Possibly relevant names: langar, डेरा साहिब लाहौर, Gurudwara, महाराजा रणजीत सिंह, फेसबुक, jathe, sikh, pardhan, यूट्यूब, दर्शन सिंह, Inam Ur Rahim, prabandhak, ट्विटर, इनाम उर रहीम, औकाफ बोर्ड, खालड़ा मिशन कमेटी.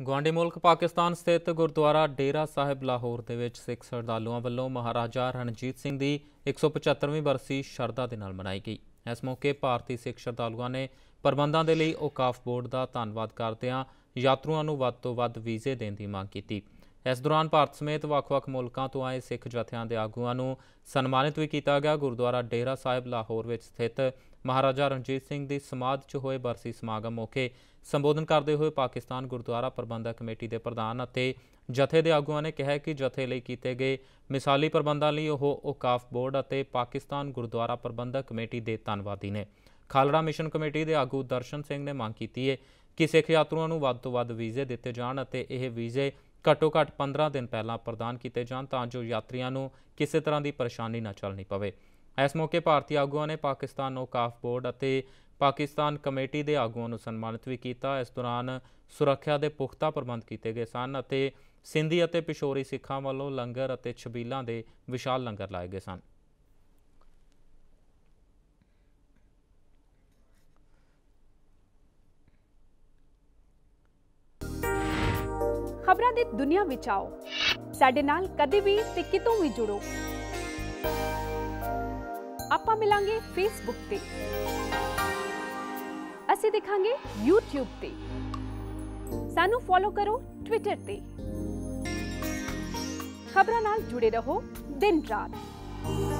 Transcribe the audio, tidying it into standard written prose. गुआढ़ी मुल्क पाकिस्तान स्थित गुरुद्वारा डेरा साहिब लाहौर के सिख श्रद्धालुओं वालों महाराजा रणजीत सिंह की 175वीं बरसी शरधा के नाल मनाई गई। इस मौके भारतीय सिख श्रद्धालुओं ने प्रबंधों के लिए औकाफ बोर्ड का धन्यवाद करदे यात्रुओं को वध तो वध वीजे देने की मांग की। इस दौरान भारत समेत वख-वख मुल्कों तो आए सिख जत्थियां दे आगूआं नूं सन्मानित भी किया गया। गुरुद्वारा डेरा साहिब लाहौर में स्थित महाराजा रणजीत सिंह की समाधि च होए बरसी समागम मौके संबोधन करते हुए पाकिस्तान गुरुद्वारा प्रबंधक कमेटी के प्रधान अते जत्थे के आगूआं ने कहा कि जत्थे लई कीते गए मिसाली प्रबंधों लई ओह औकाफ बोर्ड अते पाकिस्तान गुरुद्वारा प्रबंधक कमेटी के धन्नवादी ने। खालड़ा मिशन कमेटी के आगू दर्शन सिंह ने मांग की है कि सिख यात्रुओं को वध तो वध वीजे दिते जाण अते यह वीजे घट्टो घट्ट 15 दिन पहला प्रदान किए जान तां जो यात्रियों को किसी तरह की परेशानी न झलनी पवे। इस मौके भारतीय आगुओं ने पाकिस्तान औकाफ बोर्ड अते पाकिस्तान कमेटी के आगुओं को सन्मानित भी किया। इस दौरान सुरक्षा के पुख्ता प्रबंध किए गए सन अते सिंधी अते पिछोरी सिखां वालों लंगर अते छबीलों के विशाल लंगर लाए गए सन। खबरां दी दुनिया विच आओ, साडे नाल कदे भी ते कितों भी जुड़ो। आपां मिलांगे फेसबुक ते, असीं दिखांगे यूट्यूब ते, सानू फॉलो करो ट्विटर ते। खबरां नाल जुड़े रहो दिन रात।